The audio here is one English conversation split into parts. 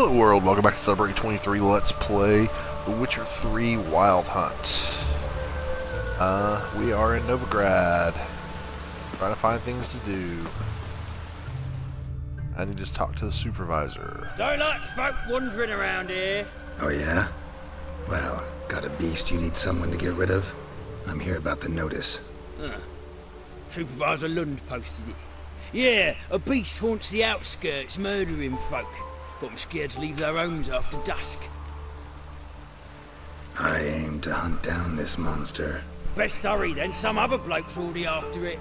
Hello world, welcome back to Subere23. Let's play The Witcher 3 Wild Hunt. We are in Novigrad. Trying to find things to do. I need to talk to the supervisor. Don't like folk wandering around here. Oh yeah? Well, got a beast you need someone to get rid of? I'm here about the notice. Supervisor Lund posted it. Yeah, a beast haunts the outskirts, murdering folk. Got them scared to leave their homes after dusk. I aim to hunt down this monster. Best hurry then, some other bloke's already after it.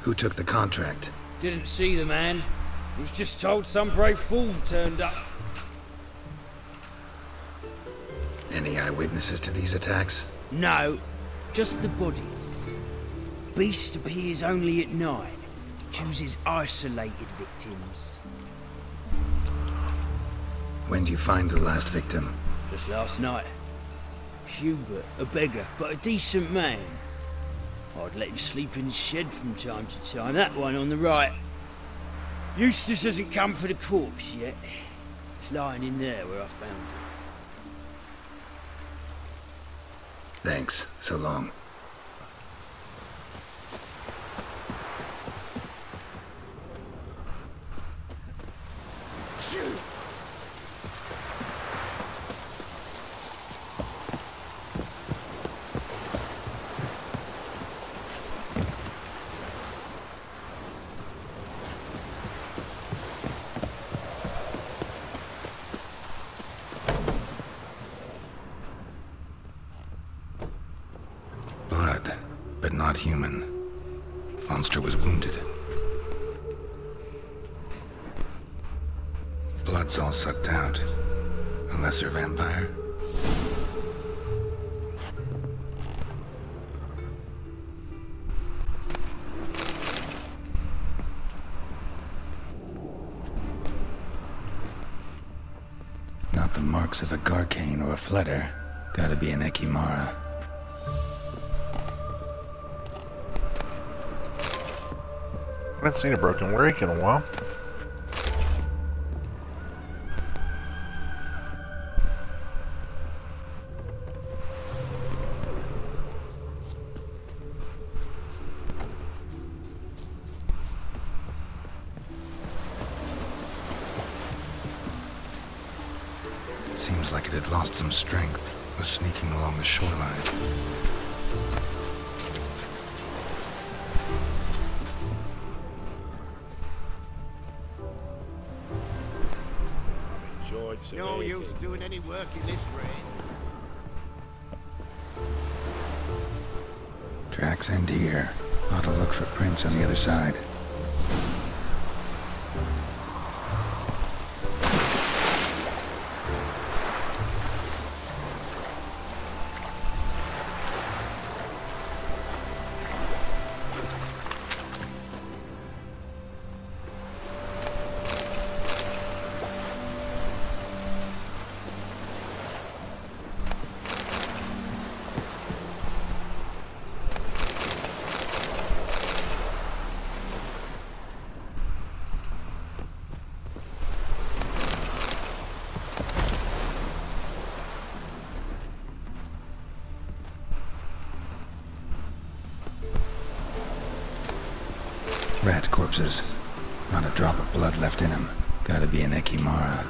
Who took the contract? Didn't see the man. I was just told some brave fool turned up. Any eyewitnesses to these attacks? No, just the bodies. Beast appears only at night, chooses isolated victims. When do you find the last victim? Just last night. Hubert, a beggar, but a decent man. I'd let him sleep in his shed from time to time, that one on the right. Eustace hasn't come for the corpse yet. It's lying in there where I found it. Thanks. So long. But not human. Monster was wounded. Blood's all sucked out. A lesser vampire. Not the marks of a Garkane or a Fledder. Gotta be an Ekimmara. I haven't seen a broken rake in a while. Seems like it had lost some strength, was sneaking along the shoreline. No use doing any work in this rain. Tracks end here. Ought to look for prints on the other side. Rat corpses. Not a drop of blood left in them. Gotta be an Ekimmara.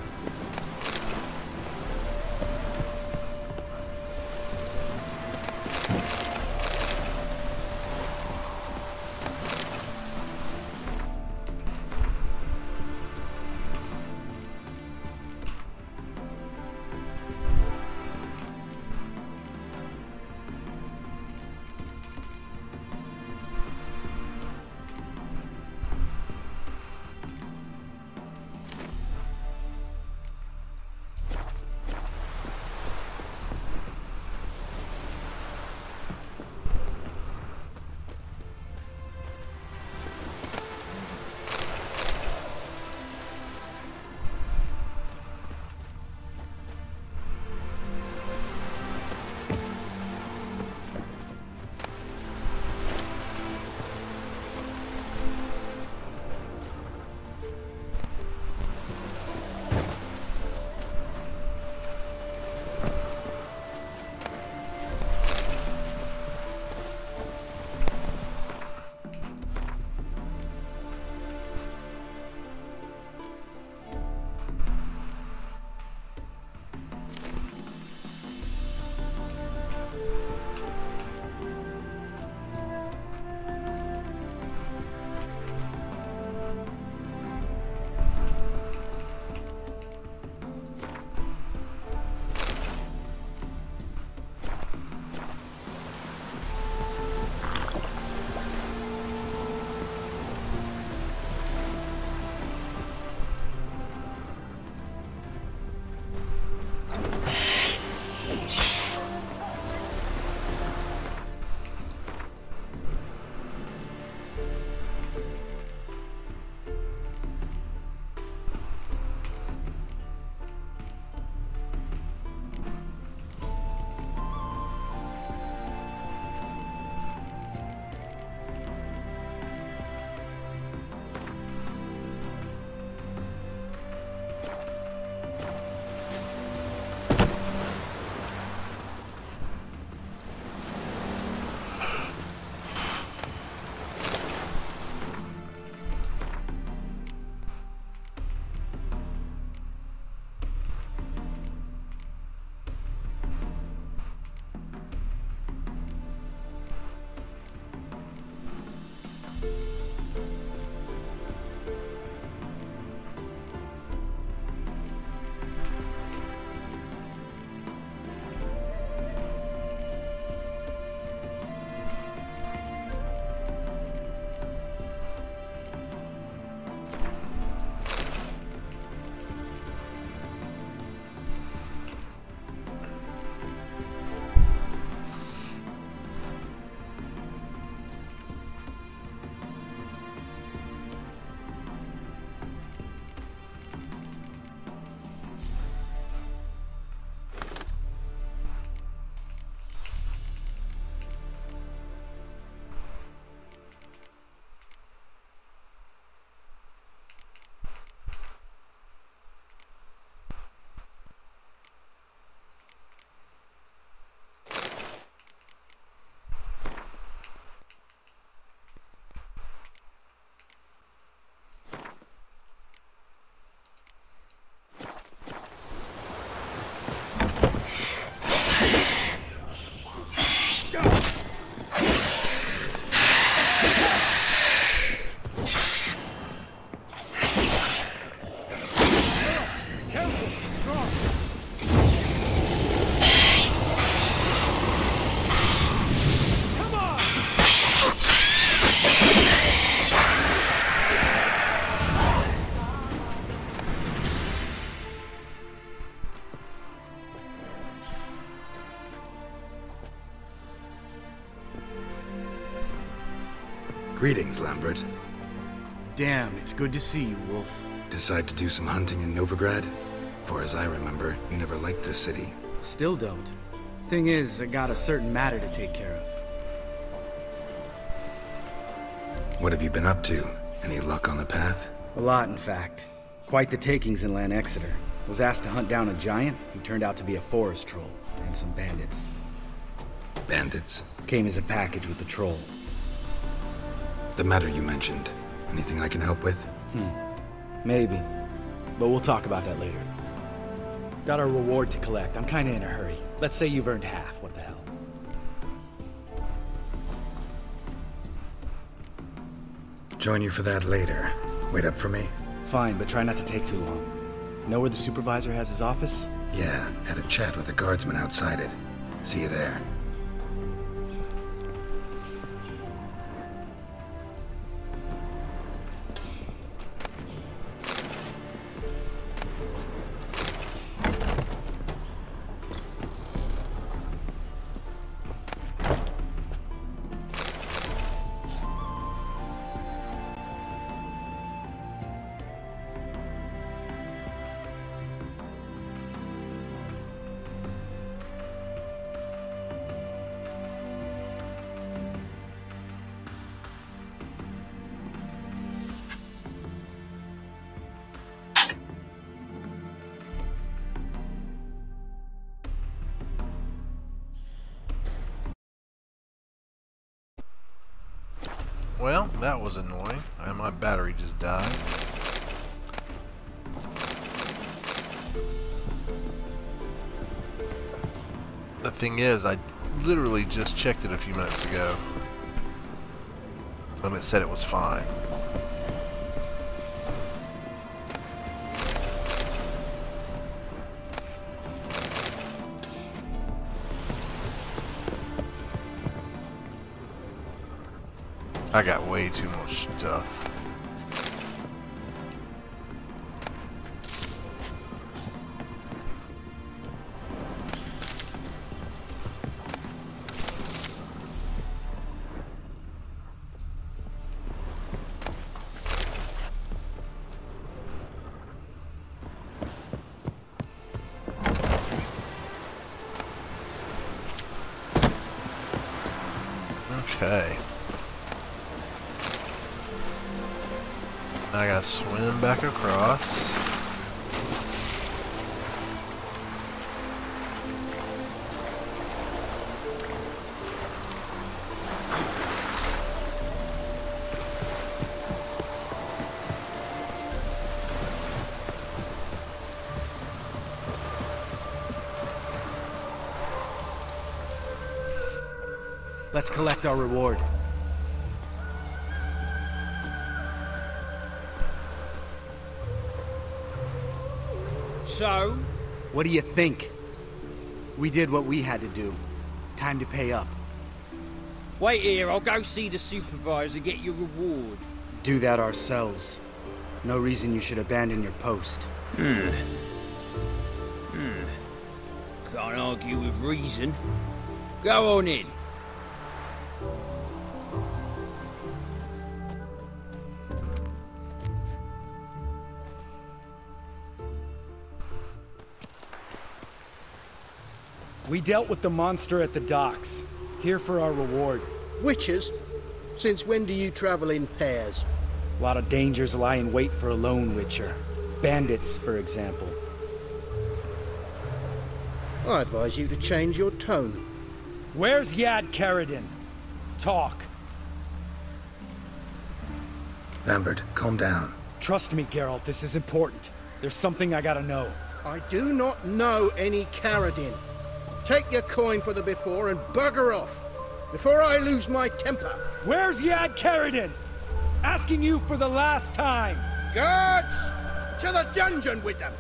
Greetings, Lambert. Damn, it's good to see you, Wolf. Decide to do some hunting in Novigrad? For as I remember, you never liked this city. Still don't. Thing is, I got a certain matter to take care of. What have you been up to? Any luck on the path? A lot, in fact. Quite the takings in Lan Exeter. Was asked to hunt down a giant who turned out to be a forest troll and some bandits. Bandits? Came as a package with the troll. The matter you mentioned. Anything I can help with? Maybe. But we'll talk about that later. Got a reward to collect. I'm kinda in a hurry. Let's say you've earned half. What the hell? Join you for that later. Wait up for me? Fine, but try not to take too long. Know where the supervisor has his office? Yeah, had a chat with the guardsman outside it. See you there. Well, that was annoying, and my battery just died. The thing is, I literally just checked it a few minutes ago, and it said it was fine. I got way too much stuff. Okay. I gotta swim back across. Let's collect our reward. So? What do you think? We did what we had to do. Time to pay up. Wait here, I'll go see the supervisor, get your reward. Do that ourselves. No reason you should abandon your post. Can't argue with reason. Go on in. We dealt with the monster at the docks. Here for our reward. Witches? Since when do you travel in pairs? A lot of dangers lie in wait for a lone witcher. Bandits, for example. I advise you to change your tone. Where's Yad Karadin? Talk. Lambert, calm down. Trust me, Geralt, this is important. There's something I gotta know. I do not know any Karadin. Take your coin for the before and bugger off, before I lose my temper. Where's Yad Karadin? Asking you for the last time. Guards, to the dungeon with them.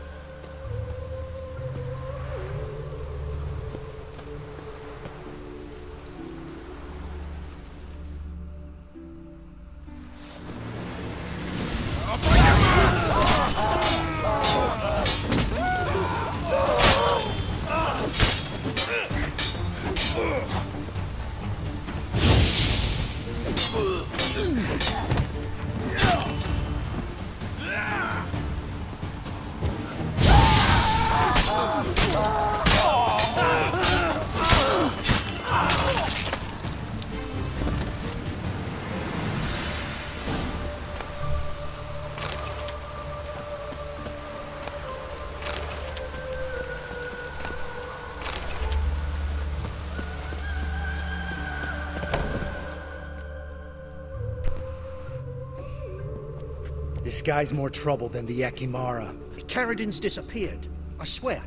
This guy's more trouble than the Ekimmara. Karadin's disappeared, I swear.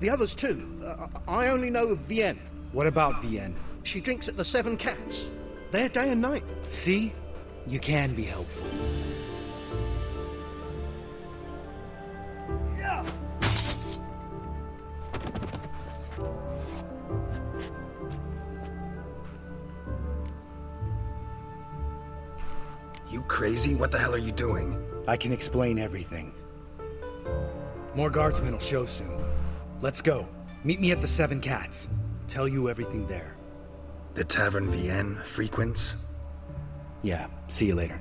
The others too. I only know of Vienne. What about Vienne? She drinks at the Seven Cats. There day and night. See? You can be helpful. Yeah. You crazy? What the hell are you doing? I can explain everything. More guardsmen will show soon. Let's go. Meet me at the Seven Cats. Tell you everything there. The Tavern Vienne frequents? Yeah, see you later.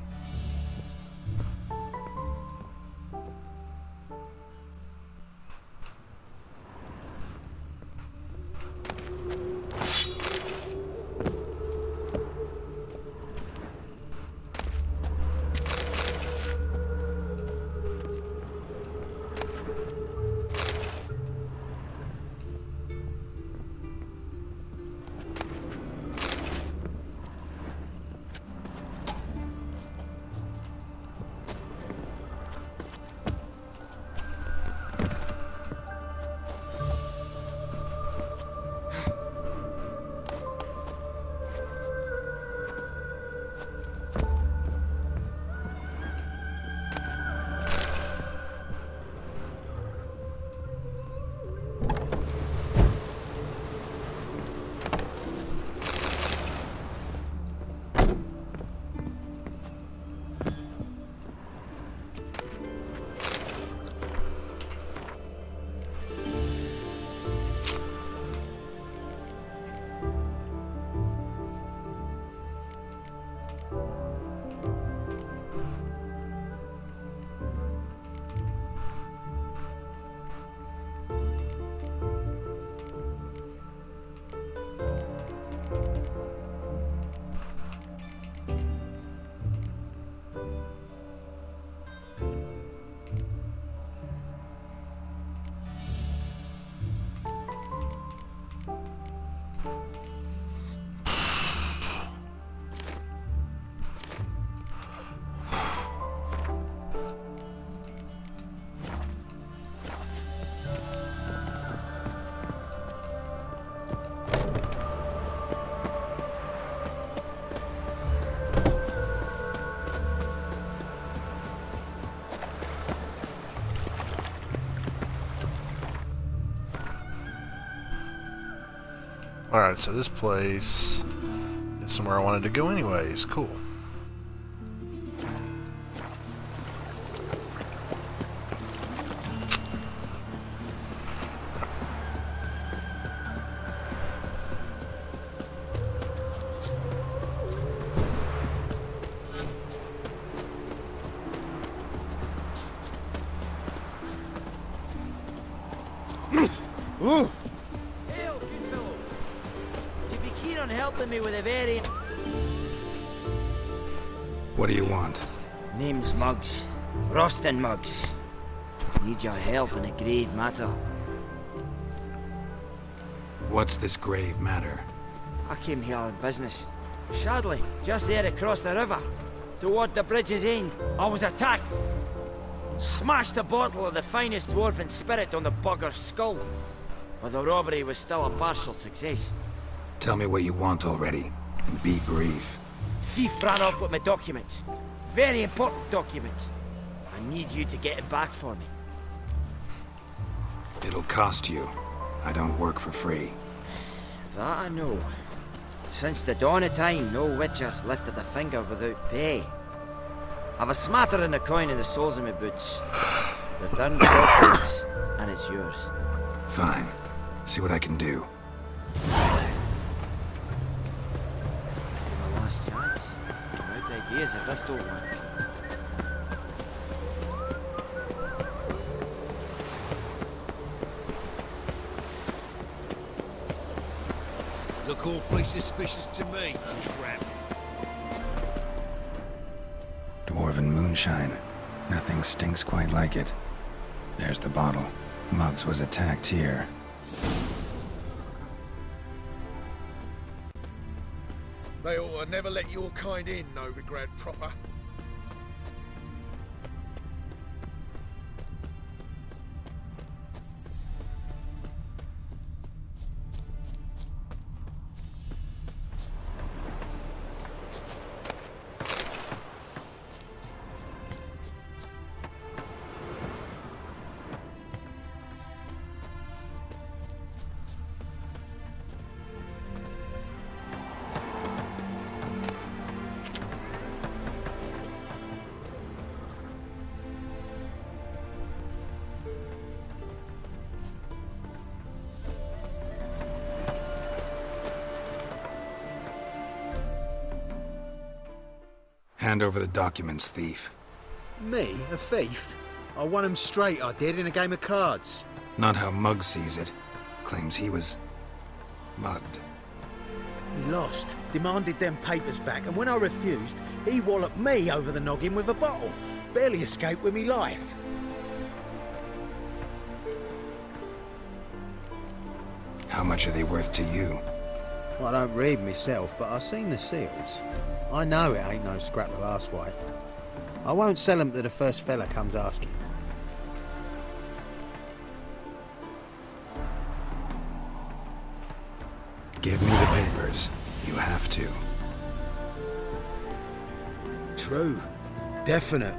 Alright, so this place is somewhere I wanted to go anyways. Cool. What do you want? Name's Muggs. Rostin Muggs. Need your help in a grave matter. What's this grave matter? I came here on business. Sadly, just there across the river, toward the bridge's end, I was attacked. Smashed a bottle of the finest dwarven spirit on the bugger's skull. But the robbery was still a partial success. Tell me what you want already, and be brief. Thief ran off with my documents. Very important documents. I need you to get him back for me. It'll cost you. I don't work for free. That I know. Since the dawn of time, no witcher's lifted a finger without pay. I've a smattering of coin in the soles of my boots. Return the documents, and it's yours. Fine. See what I can do. Ideas if this don't work. Look awfully suspicious to me, Trap. Dwarven moonshine. Nothing stinks quite like it. There's the bottle. Muggs was attacked here. They ought to never let your kind in, Novigrad proper. hand over the documents, thief. Me? A thief? I won him straight, I did, in a game of cards. Not how Mugg sees it. Claims he was... mugged. He lost, demanded them papers back, and when I refused, he walloped me over the noggin with a bottle. Barely escaped with me life. How much are they worth to you? Well, I don't read myself, but I've seen the seals. I know it ain't no scrap of arse-white. I won't sell them to the first fella comes asking. Give me the papers. You have to. True. Definite.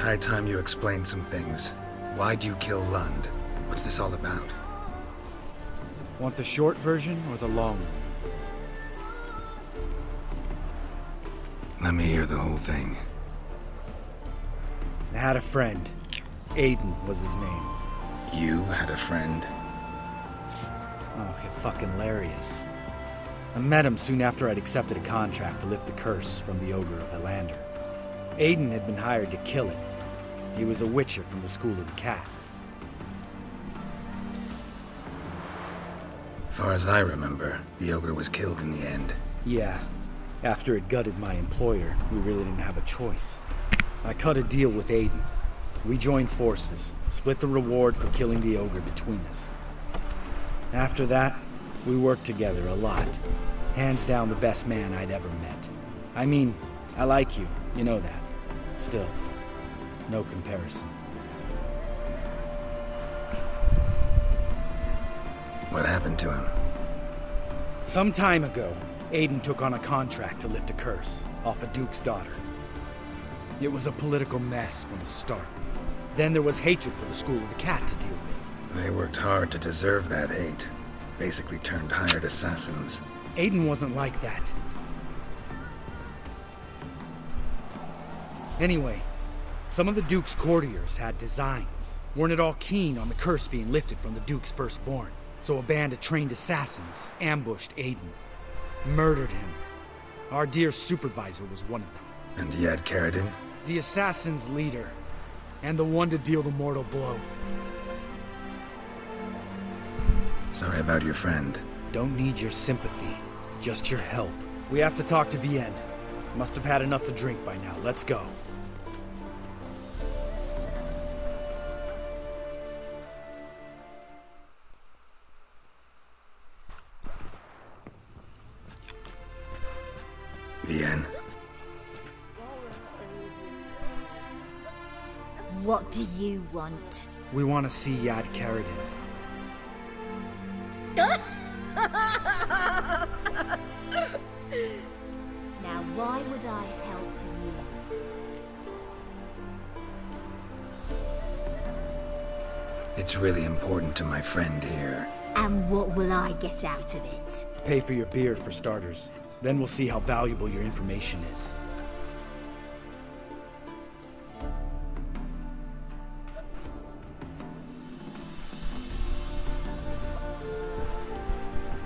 High time you explained some things. Why'd you kill Lund? What's this all about? Want the short version or the long one? Let me hear the whole thing. I had a friend. Aiden was his name. You had a friend? Oh, he's fucking hilarious. I met him soon after I'd accepted a contract to lift the curse from the Ogre of Elander. Aiden had been hired to kill it. He was a witcher from the School of the Cat. Far as I remember, the ogre was killed in the end. Yeah. After it gutted my employer, we really didn't have a choice. I cut a deal with Aiden. We joined forces, split the reward for killing the ogre between us. After that, we worked together a lot. Hands down the best man I'd ever met. I mean, I like you. You know that. Still, no comparison. What happened to him? Some time ago, Aiden took on a contract to lift a curse off a duke's daughter. It was a political mess from the start. Then there was hatred for the School of the Cat to deal with. They worked hard to deserve that hate. Basically turned hired assassins. Aiden wasn't like that. Anyway, some of the Duke's courtiers had designs, weren't at all keen on the curse being lifted from the Duke's firstborn. So a band of trained assassins ambushed Aiden, murdered him. Our dear supervisor was one of them. And Yad Karadin? The assassin's leader, and the one to deal the mortal blow. Sorry about your friend. Don't need your sympathy, just your help. We have to talk to Vienne. Must have had enough to drink by now. Let's go. Vienne. What do you want? We want to see Yad Karadin. Now, why would I help you? It's really important to my friend here. And what will I get out of it? Pay for your beer, for starters. Then we'll see how valuable your information is.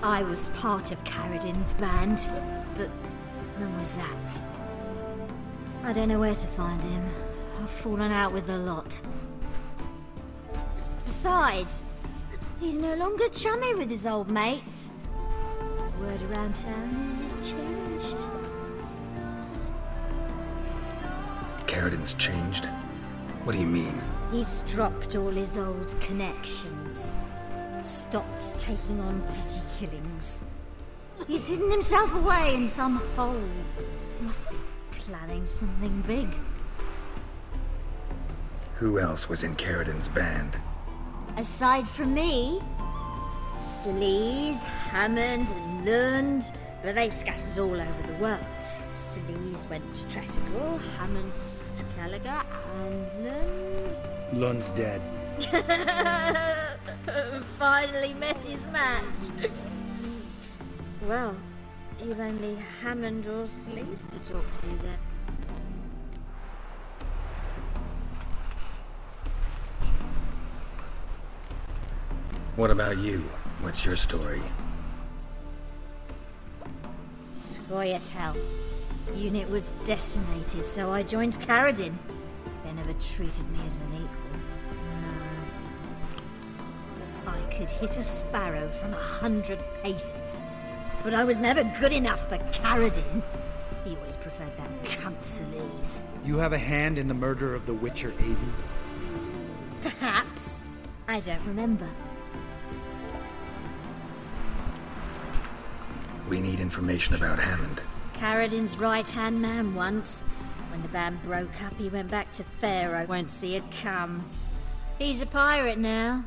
I was part of Karadin's band, but... when was that? I don't know where to find him. I've fallen out with the lot. Besides, he's no longer chummy with his old mates. Word around town is he's changed. Karadin's changed? What do you mean? He's dropped all his old connections. Stopped taking on petty killings. He's hidden himself away in some hole. Must be planning something big. Who else was in Karadin's band? Aside from me, Selyse, Hammond, and Lund, but they've scattered all over the world. Selyse went to Tretico, Hammond to Skellige, and Lund... Lund's dead. Finally met his match. Well, if only Hammond or Sleaze to talk to then. What about you? What's your story? Scoia'tael. Unit was decimated, so I joined Karadin. They never treated me as an equal. I could hit a sparrow from 100 paces, but I was never good enough for Karadin. He always preferred that cunt Selyse. You have a hand in the murder of the Witcher, Aiden? Perhaps. I don't remember. We need information about Hammond. Karadin's right-hand man once. When the band broke up, he went back to Pharaoh whence he had come. He's a pirate now.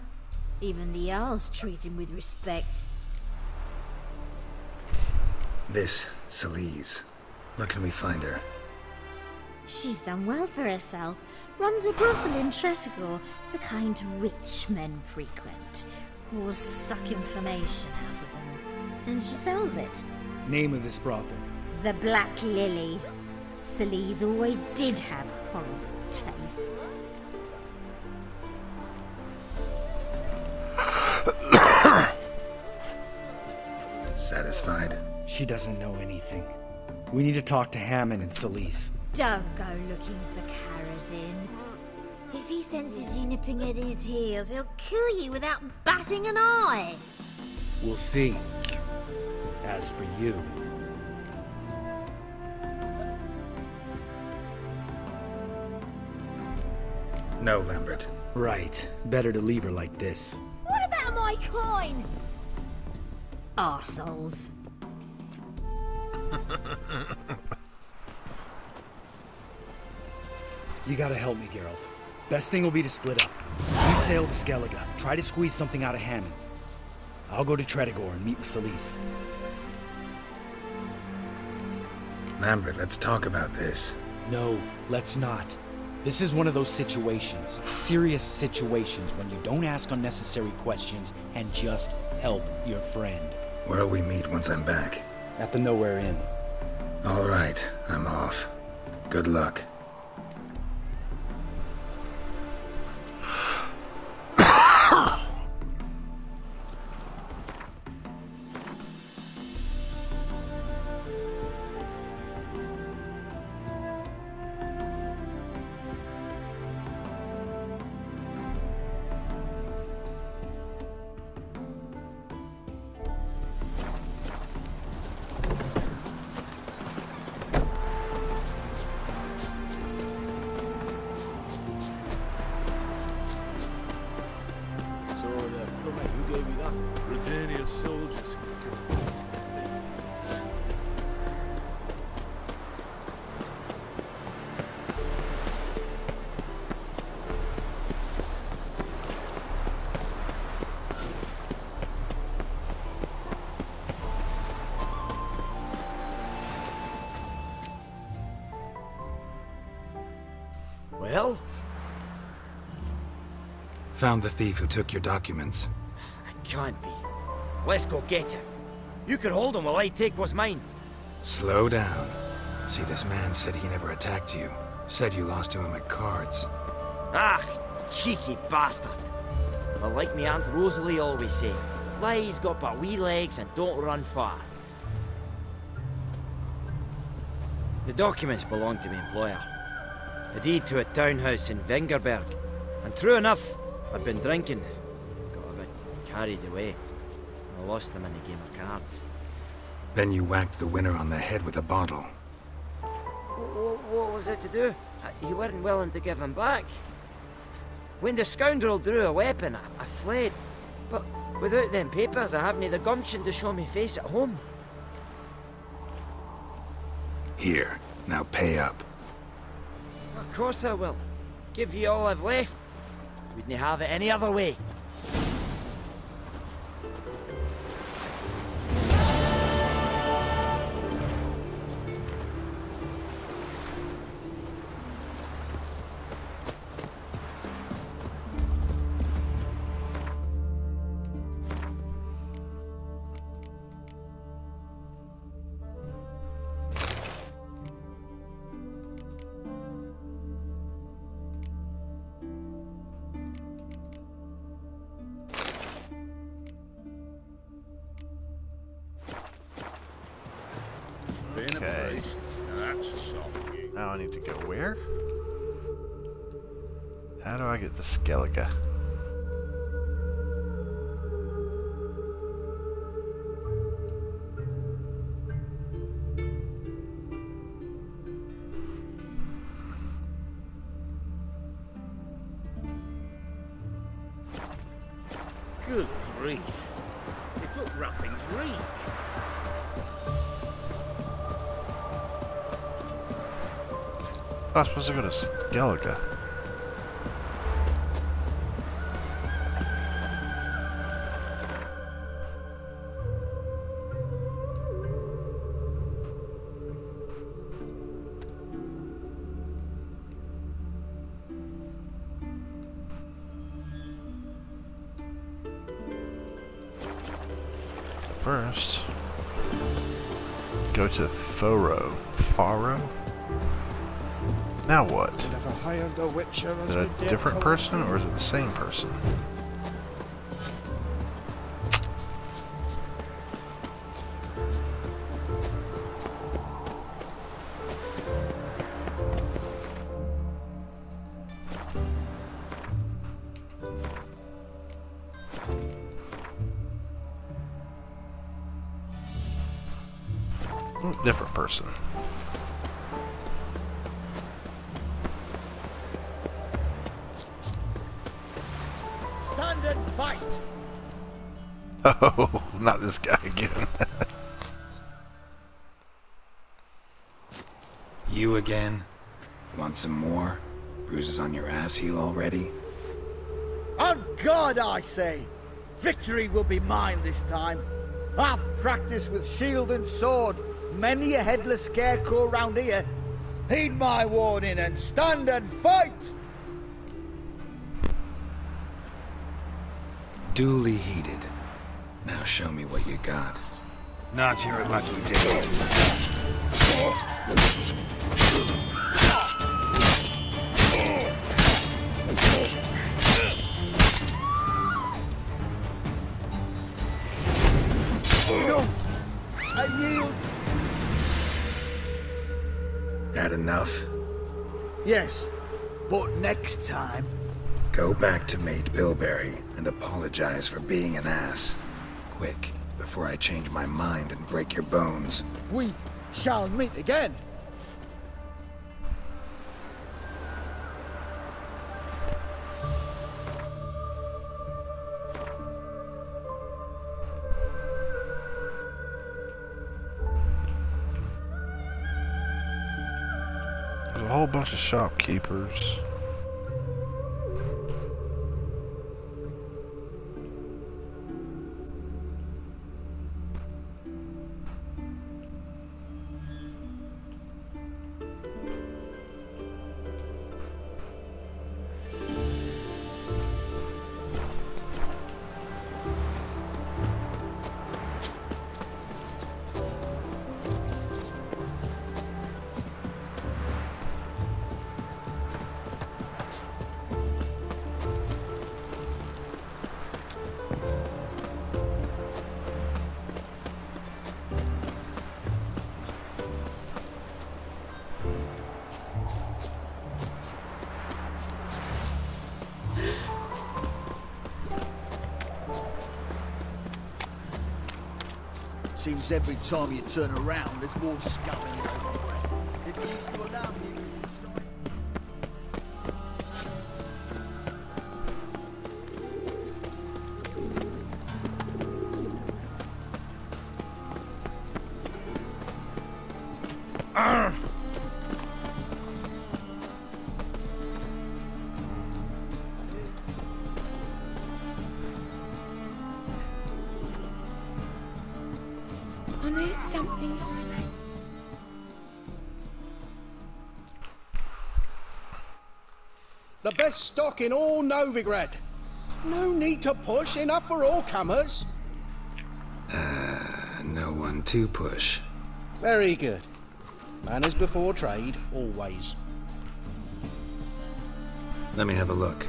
Even the Jarls treat him with respect. This Selyse. Where can we find her? She's done well for herself. Runs a brothel in Tretico, the kind rich men frequent. Whores suck information out of them. Then she sells it. Name of this brothel? The Black Lily. Selyse always did have horrible taste. Satisfied? She doesn't know anything. We need to talk to Hammond and Selyse. Don't go looking for Karadin. If he senses you nipping at his heels, he'll kill you without batting an eye. We'll see. As for you... No, Lambert. Right. Better to leave her like this. What about my coin? Arseholes. You gotta help me, Geralt. Best thing will be to split up. You sail to Skellige. Try to squeeze something out of Hammond. I'll go to Tretico and meet with Selyse. Lambert, let's talk about this. No, let's not. This is one of those situations, serious situations, when you don't ask unnecessary questions and just help your friend. Where'll we meet once I'm back? At the Nowhere Inn. All right, I'm off. Good luck. Well? Found the thief who took your documents. It can't be. Let's go get him. You can hold him while I take what's mine. Slow down. See, this man said he never attacked you. Said you lost to him at cards. Ah, cheeky bastard. Well, like me Aunt Rosalie always said, lies got but wee legs and don't run far. The documents belong to my employer. A deed to a townhouse in Vengerberg. And true enough, I've been drinking. Got a bit carried away. I lost them in a game of cards. Then you whacked the winner on the head with a bottle. What was I to do? You weren't willing to give him back. When the scoundrel drew a weapon, I fled. But without them papers, I haven't the gumption to show me face at home. Here, now pay up. Of course I will. Give you all I've left. Wouldn't have it any other way. Okay. Now I need to go where? How do I get to Skellige? Good grief. Your foot wrappings reek. I suppose I got a Skellige. First, go to Faro. Faro? Now what? Is it a different person or is it the same person? Different person. Stand and fight. Oh, not this guy again. You again? Want some more? Bruises on your ass heel already? On God, I say! Victory will be mine this time. I've practiced with shield and sword. Many a headless scarecrow round here. Heed my warning and stand and fight! Duly heeded. Now show me what you got. Not your lucky day. No! I yield! That enough? Yes, but next time... Go back to Maid Bilberry and apologize for being an ass. Quick, before I change my mind and break your bones. We shall meet again! A whole bunch of shopkeepers. Seems every time you turn around, there's more scum in your breath. If you used to allow me to use inside. Arrgh! The best stock in all Novigrad. No need to push, enough for all comers. No one to push. Very good. Manners before trade, always. Let me have a look.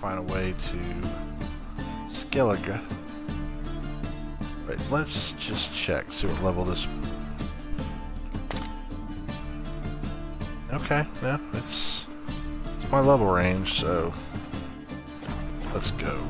find a way to Skellige. Right, let's just check, see what level this... Okay, yeah, it's my level range, so let's go.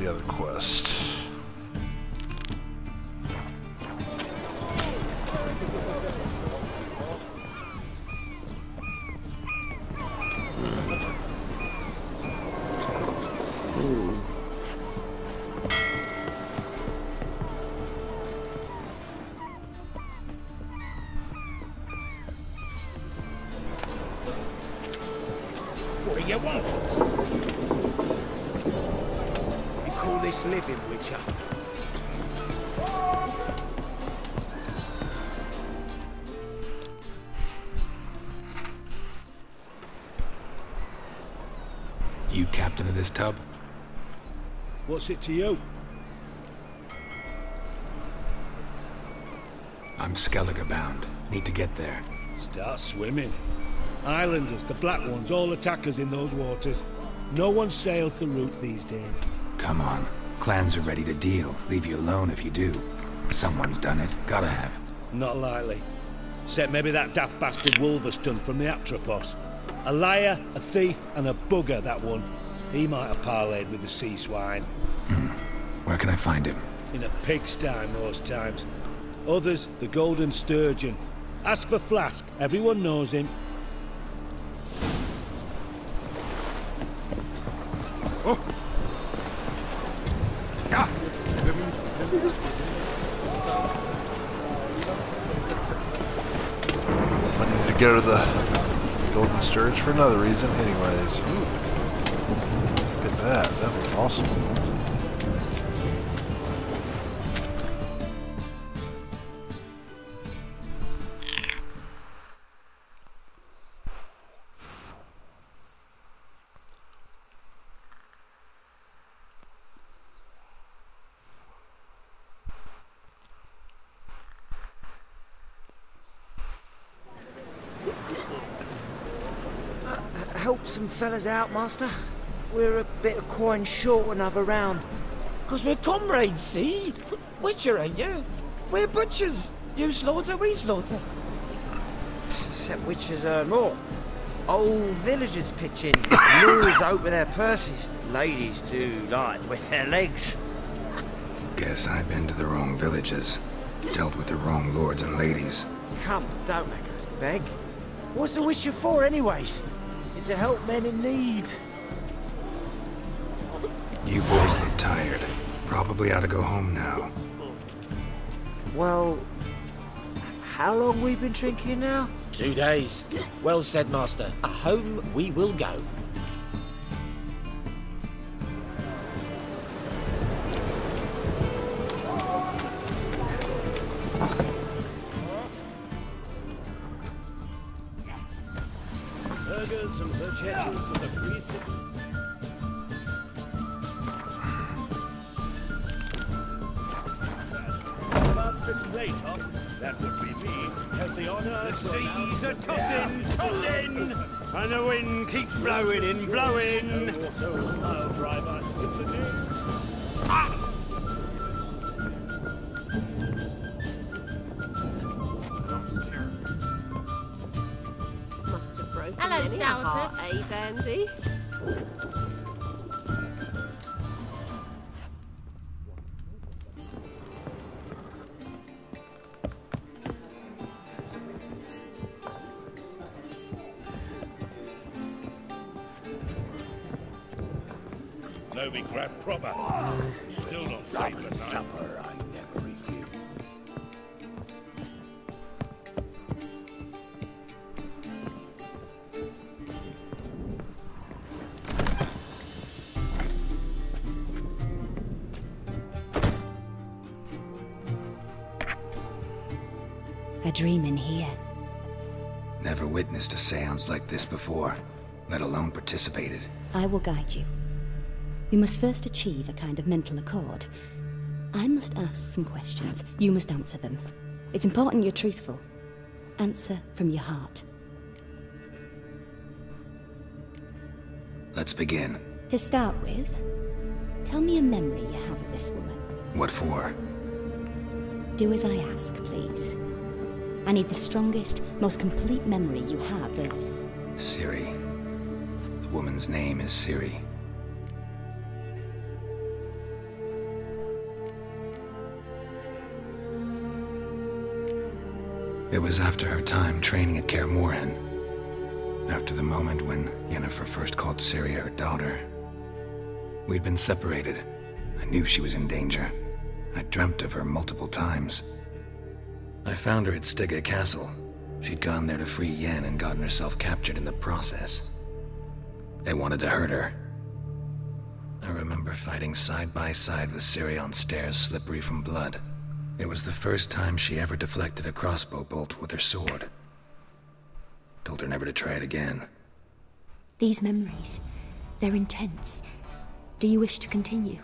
The other quest. Living Witcher. You captain of this tub? What's it to you? I'm Skellige bound. Need to get there. Start swimming. Islanders, the black ones, all attackers in those waters. No one sails the route these days. Come on. Clans are ready to deal. Leave you alone if you do. Someone's done it. Gotta have. Not likely. Except maybe that daft bastard Wolverstone from the Atropos. A liar, a thief, and a bugger, that one. He might have parlayed with the sea swine. Hmm. Where can I find him? In a pigsty most times. Others, the Golden Sturgeon. Ask for Flask. Everyone knows him. Go to the Golden Sturge for another reason, anyways. Ooh. Look at that, that was awesome. Some fellas out, master. We're a bit of coin short another round. Cause we're comrades, see? Witcher, ain't you? We're butchers. You slaughter, we slaughter. Except witchers earn more. Old villagers pitch in. Lords open their purses. Ladies do like with their legs. Guess I've been to the wrong villages. Dealt with the wrong lords and ladies. Come, don't make us beg. What's the Witcher for, anyways? To help men in need. You boys look tired. Probably ought to go home now. Well, how long we been drinking now? 2 days. Well said, master. A home we will go. castles of the free city. Master Claytop, that would be me, has the honor. The seas are tossing, tossing, and the wind keeps blowing and blowing. Also, a mile driver with the new. Dandy. Novigrad proper. Still not safe at supper, I never refuse. Dream in here. Never witnessed a seance like this before, let alone participated. I will guide you. We must first achieve a kind of mental accord. I must ask some questions. You must answer them. It's important you're truthful. Answer from your heart. Let's begin. To start with, tell me a memory you have of this woman. What for? Do as I ask, please. I need the strongest, most complete memory you have of... Ciri. The woman's name is Ciri. It was after her time training at Kaer Morhen. After the moment when Yennefer first called Ciri her daughter. We'd been separated. I knew she was in danger. I dreamt of her multiple times. I found her at Skellige Castle. She'd gone there to free Yen and gotten herself captured in the process. They wanted to hurt her. I remember fighting side by side with Ciri on stairs slippery from blood. It was the first time she ever deflected a crossbow bolt with her sword. Told her never to try it again. These memories, they're intense. Do you wish to continue?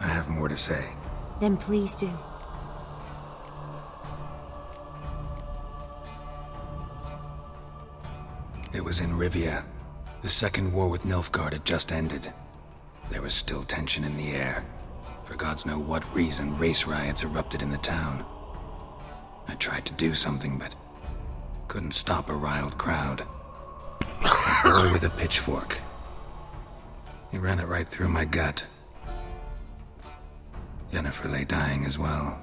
I have more to say. Then please do. It was in Rivia. The second war with Nilfgaard had just ended. There was still tension in the air. For God's know what reason, race riots erupted in the town. I tried to do something, but couldn't stop a riled crowd. A boy with a pitchfork. He ran it right through my gut. Yennefer lay dying as well.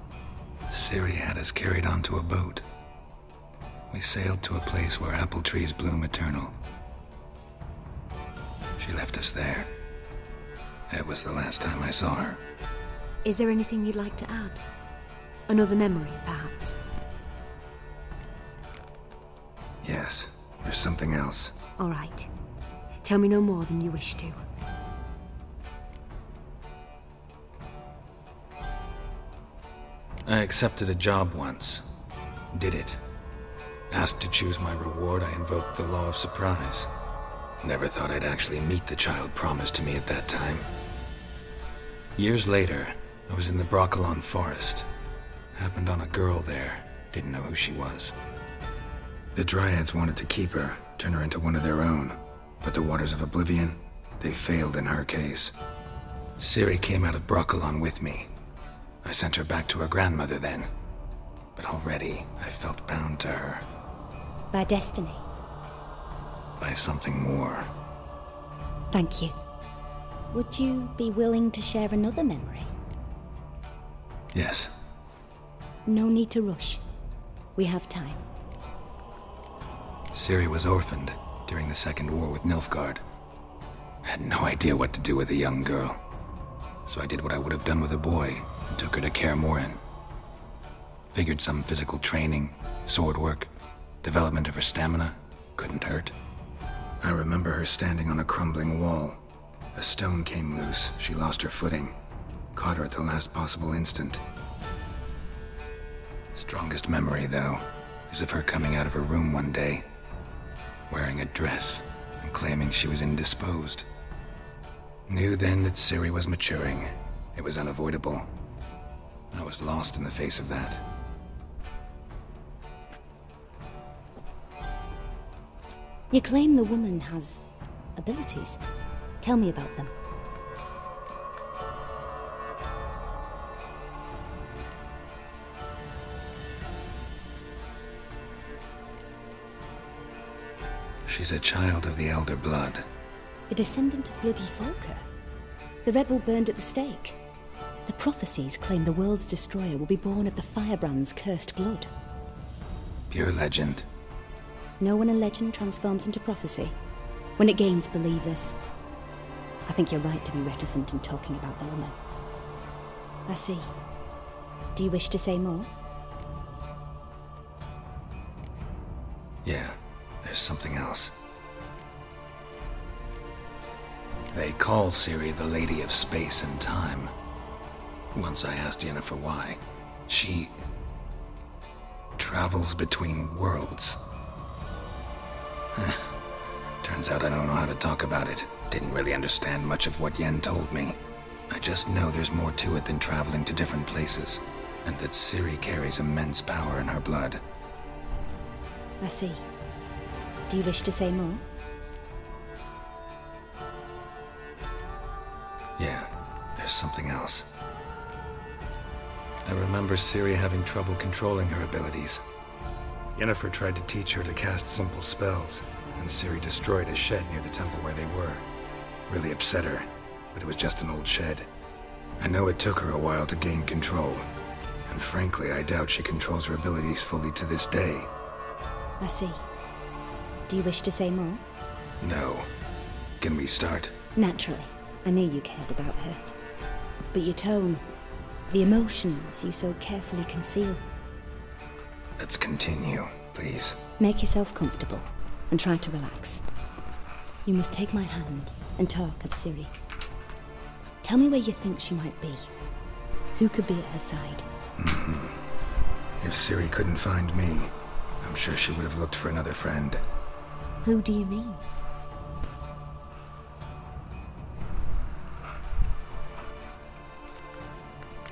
Ciri had us carried onto a boat. We sailed to a place where apple trees bloom eternal. She left us there. That was the last time I saw her. Is there anything you'd like to add? Another memory, perhaps? Yes, there's something else. All right. Tell me no more than you wish to. I accepted a job once. Did it. Asked to choose my reward, I invoked the law of surprise. Never thought I'd actually meet the child promised to me at that time. Years later, I was in the Broccolon forest. Happened on a girl there. Didn't know who she was. The Dryads wanted to keep her, turn her into one of their own. But the Waters of Oblivion, they failed in her case. Ciri came out of Broccolon with me. I sent her back to her grandmother then, but already I felt bound to her. By destiny? By something more. Thank you. Would you be willing to share another memory? Yes. No need to rush. We have time. Ciri was orphaned during the Second War with Nilfgaard. I had no idea what to do with a young girl, so I did what I would have done with a boy. Took her to Kaer Morhen. Figured some physical training, sword work, development of her stamina couldn't hurt. I remember her standing on a crumbling wall. A stone came loose, she lost her footing. Caught her at the last possible instant. Strongest memory, though, is of her coming out of her room one day, wearing a dress and claiming she was indisposed. Knew then that Ciri was maturing. It was unavoidable. I was lost in the face of that. You claim the woman has abilities. Tell me about them. She's a child of the Elder Blood. A descendant of Bloody Volker? The rebel burned at the stake. The prophecies claim the world's destroyer will be born of the firebrand's cursed blood. Pure legend. No, when a legend transforms into prophecy, when it gains believers. I think you're right to be reticent in talking about the woman. I see. Do you wish to say more? Yeah, there's something else. They call Ciri the Lady of Space and Time. Once I asked Yennefer why. She travels between worlds. Turns out I don't know how to talk about it. Didn't really understand much of what Yen told me. I just know there's more to it than traveling to different places, and that Ciri carries immense power in her blood. I see. Do you wish to say more? Yeah, there's something else. I remember Ciri having trouble controlling her abilities. Yennefer tried to teach her to cast simple spells, and Ciri destroyed a shed near the temple where they were. Really upset her, but it was just an old shed. I know it took her a while to gain control, and frankly, I doubt she controls her abilities fully to this day. I see. Do you wish to say more? No. Can we start? Naturally. I knew you cared about her. But your tone, the emotions you so carefully conceal. Let's continue, please. Make yourself comfortable, and try to relax. You must take my hand and talk of Ciri. Tell me where you think she might be. Who could be at her side? If Ciri couldn't find me, I'm sure she would have looked for another friend. Who do you mean?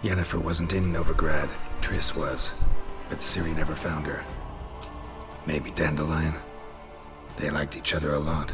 Yennefer wasn't in Novigrad, Triss was. But Ciri never found her. Maybe Dandelion? They liked each other a lot.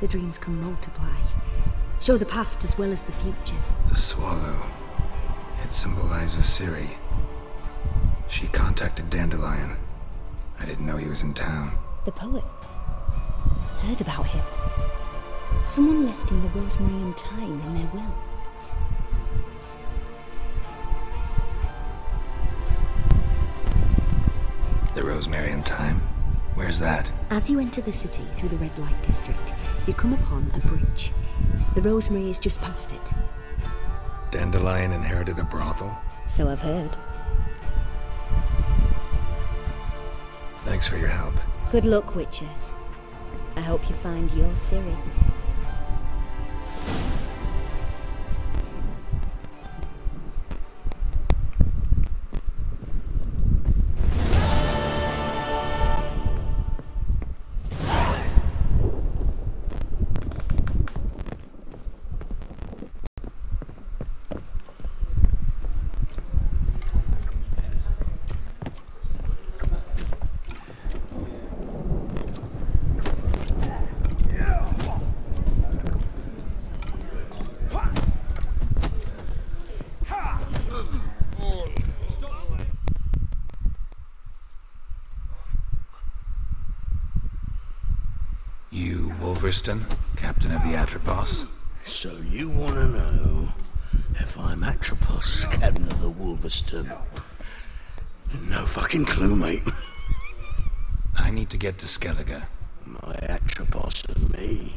The dreams can multiply, show the past as well as the future. The swallow, it symbolizes Ciri. She contacted Dandelion. I didn't know he was in town. The poet. Heard about him. Someone left him the rosemary and thyme in their will. The rosemary and thyme? Where's that? As you enter the city through the red light district, you come upon a bridge. The rosemary is just past it. Dandelion inherited a brothel? So I've heard. Thanks for your help. Good luck, Witcher. I hope you find your Ciri. Wolverstone, captain of the Atropos. So you want to know if I'm Atropos, captain of the Wolverstone? No fucking clue, mate. I need to get to Skellige. My Atropos and me,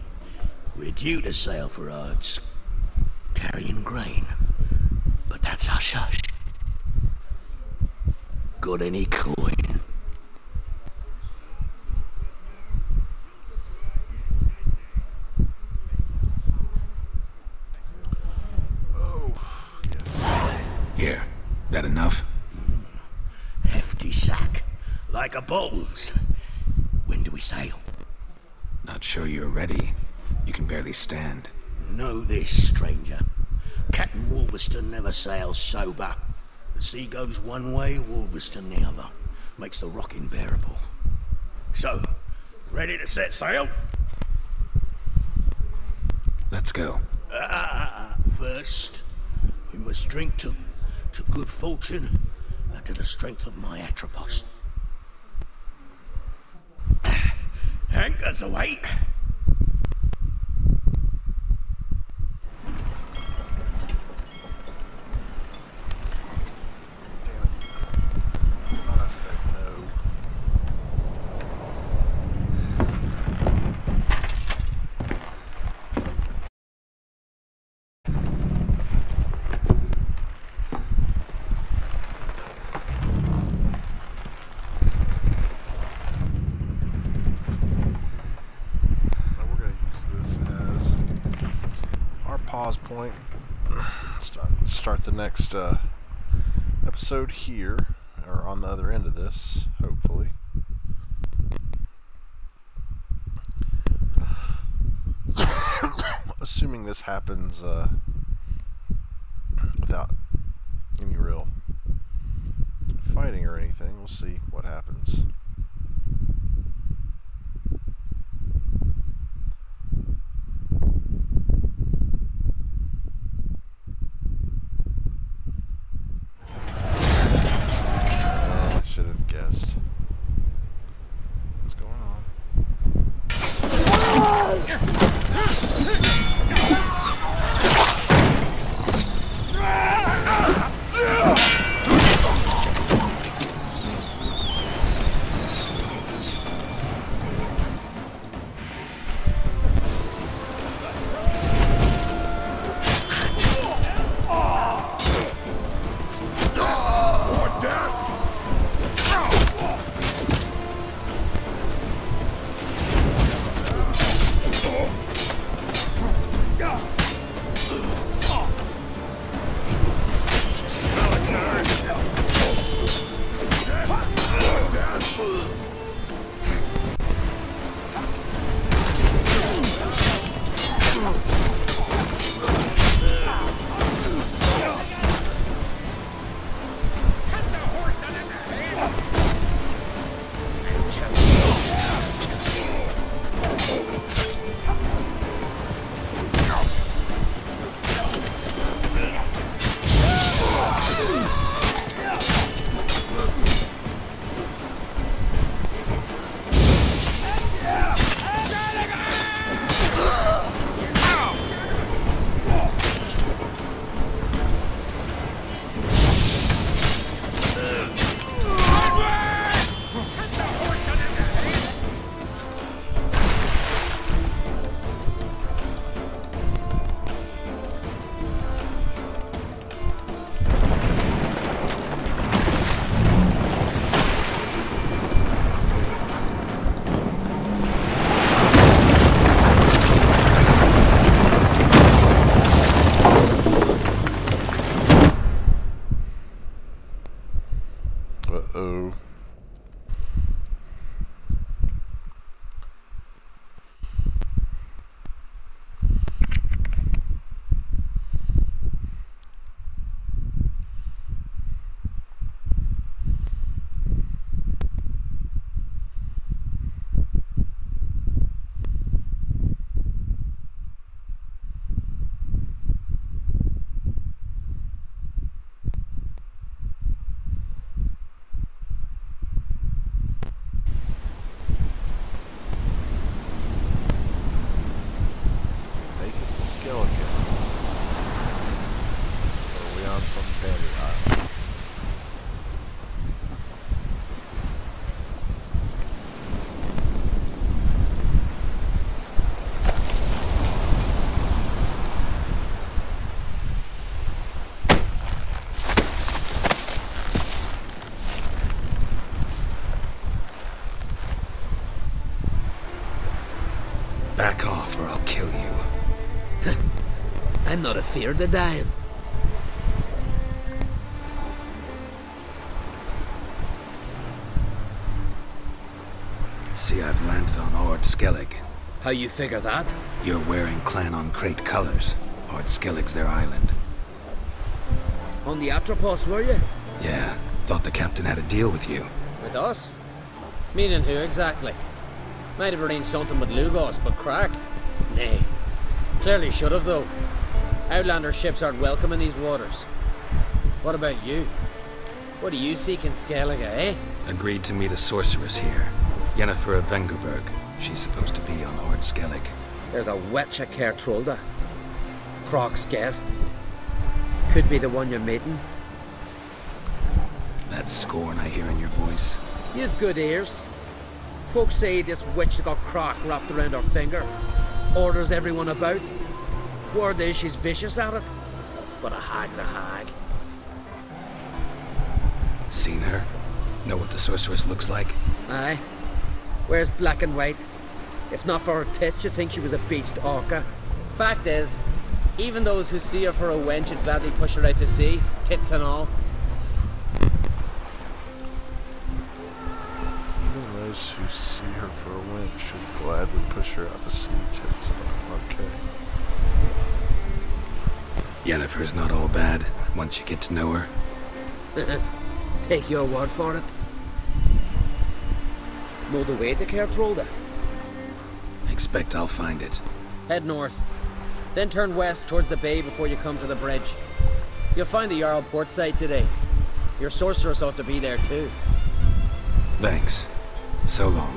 we're due to sail for Ard's carrying grain, but that's hush-hush. Got any coin? Here, that enough? Hefty sack, like a bull's. When do we sail? Not sure you're ready. You can barely stand. Know this, stranger. Captain Wolverstone never sails sober. The sea goes one way, Wolverstone the other. Makes the rock unbearable. So, ready to set sail? Let's go. First, we must drink to good fortune and to the strength of my Atropos. Anchors await. Point. Start the next episode here, or on the other end of this, hopefully. Assuming this happens without any real fighting or anything, we'll see what happens. fairly high. Back off or I'll kill you. I'm not afeard of dying. See, I've landed on Ard Skellig. How you figure that? You're wearing clan on crate colors. Ard Skellig's their island. On the Atropos, were you? Yeah. Thought the captain had a deal with you. With us? Meaning who exactly? Might have arranged something with Lugos, but crack? Nay. Clearly should have, though. Outlander ships aren't welcome in these waters. What about you? What do you seek in Skellige, eh? Agreed to meet a sorceress here. Yennefer of Vengerberg. She's supposed to be on Ard Skellig. There's a witch at Kertrolda. Croc's guest. Could be the one you're meeting. That scorn I hear in your voice. You've good ears. Folks say this witch that got Croc wrapped around her finger. Orders everyone about. Word is she's vicious at it. But a hag's a hag. Seen her? Know what the sorceress looks like? Aye. Wears black and white. If not for her tits, you'd think she was a beached orca. Fact is, even those who see her for a wench would gladly push her out to sea, tits and all. Who see her for a win should gladly push her out to sea, tits on. Okay. Yennefer's not all bad once you get to know her. Take your word for it. Know the way to Kertrolda? Expect I'll find it. Head north, then turn west towards the bay before you come to the bridge. You'll find the Jarl port side today. Your sorceress ought to be there too. Thanks. So long.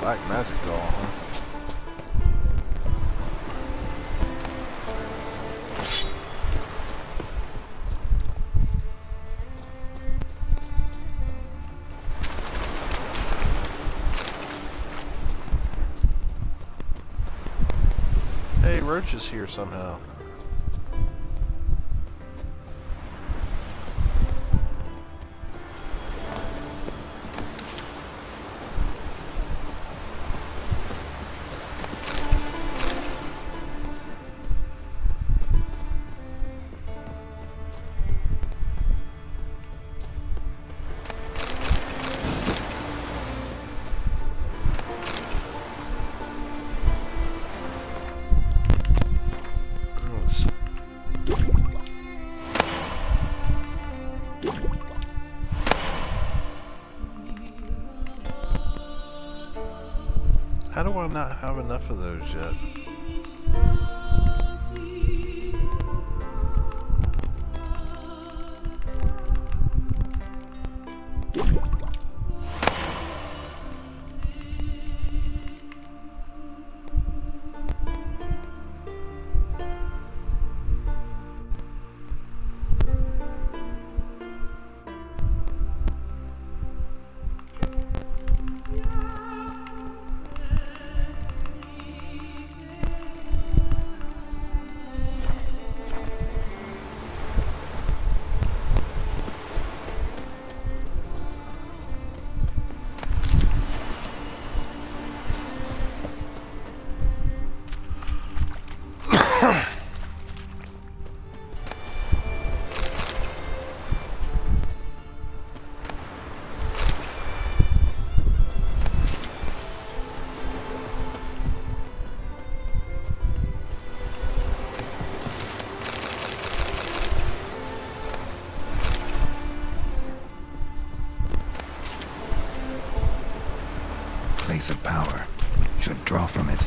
Black magic doll, huh? Hey, Roach is here somehow. How do I not have enough of those yet? place of power should draw from it.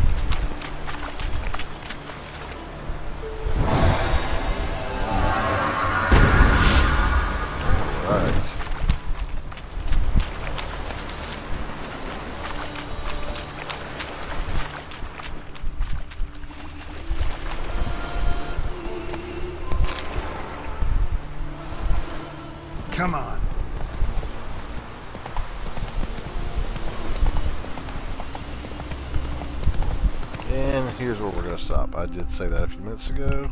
Come on. And here's where we're going to stop. I did say that a few minutes ago.